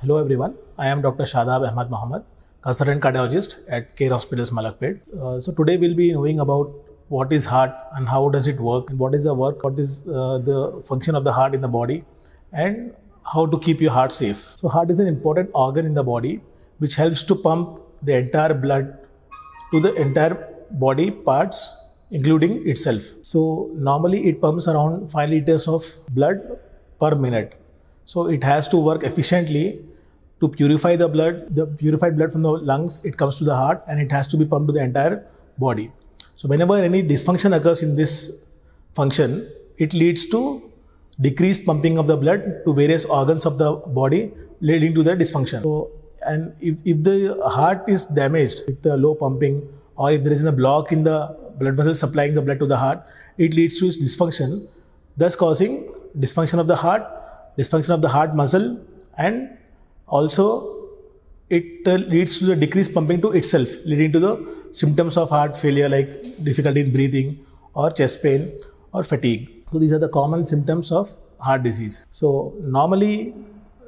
Hello everyone, I am Dr. Shadab Ahmad Mohamad, consultant cardiologist at Care Hospitals Malakpet. So today we'll be knowing about what is heart and how does it work, and what is the work, what is the function of the heart in the body, and how to keep your heart safe. So heart is an important organ in the body which helps to pump the entire blood to the entire body parts, including itself. So normally it pumps around 5 liters of blood per minute. So it has to work efficiently to purify the blood. The purified blood from the lungs, it comes to the heart and it has to be pumped to the entire body. So whenever any dysfunction occurs in this function, it leads to decreased pumping of the blood to various organs of the body, leading to the dysfunction. So, and if the heart is damaged with the low pumping, or if there is a block in the blood vessels supplying the blood to the heart, it leads to dysfunction, thus causing dysfunction of the heart, dysfunction of the heart muscle, and also it leads to the decreased pumping to itself, leading to the symptoms of heart failure like difficulty in breathing or chest pain or fatigue. So these are the common symptoms of heart disease. So normally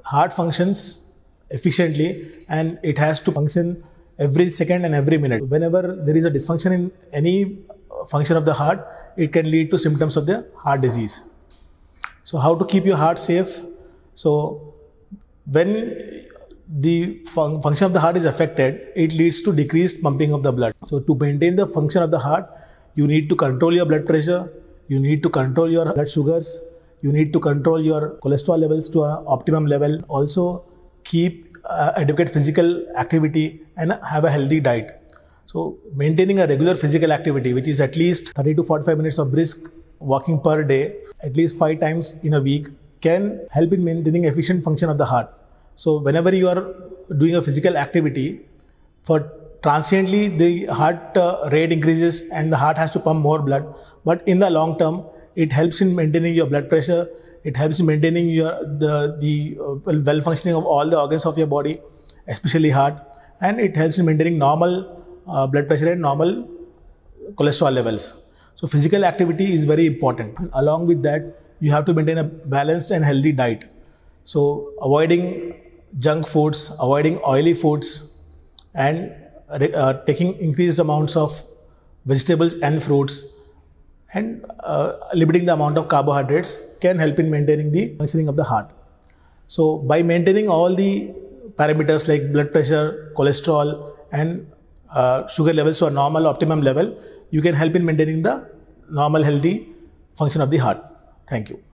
heart functions efficiently and it has to function every second and every minute. Whenever there is a dysfunction in any function of the heart, it can lead to symptoms of the heart disease. So how to keep your heart safe? So when the function of the heart is affected, it leads to decreased pumping of the blood. So to maintain the function of the heart, you need to control your blood pressure, you need to control your blood sugars, you need to control your cholesterol levels to an optimum level. Also keep adequate physical activity and have a healthy diet. So maintaining a regular physical activity, which is at least 30 to 45 minutes of brisk walking per day, at least 5 times in a week, can help in maintaining efficient function of the heart. So whenever you are doing a physical activity, for transiently the heart rate increases and the heart has to pump more blood. But in the long term, it helps in maintaining your blood pressure. It helps in maintaining the well functioning of all the organs of your body, especially heart. And it helps in maintaining normal blood pressure and normal cholesterol levels. So physical activity is very important. Along with that, you have to maintain a balanced and healthy diet. So avoiding junk foods, avoiding oily foods, and taking increased amounts of vegetables and fruits, and limiting the amount of carbohydrates can help in maintaining the functioning of the heart. So by maintaining all the parameters like blood pressure, cholesterol, and sugar levels to a normal optimum level, you can help in maintaining the normal healthy function of the heart. Thank you.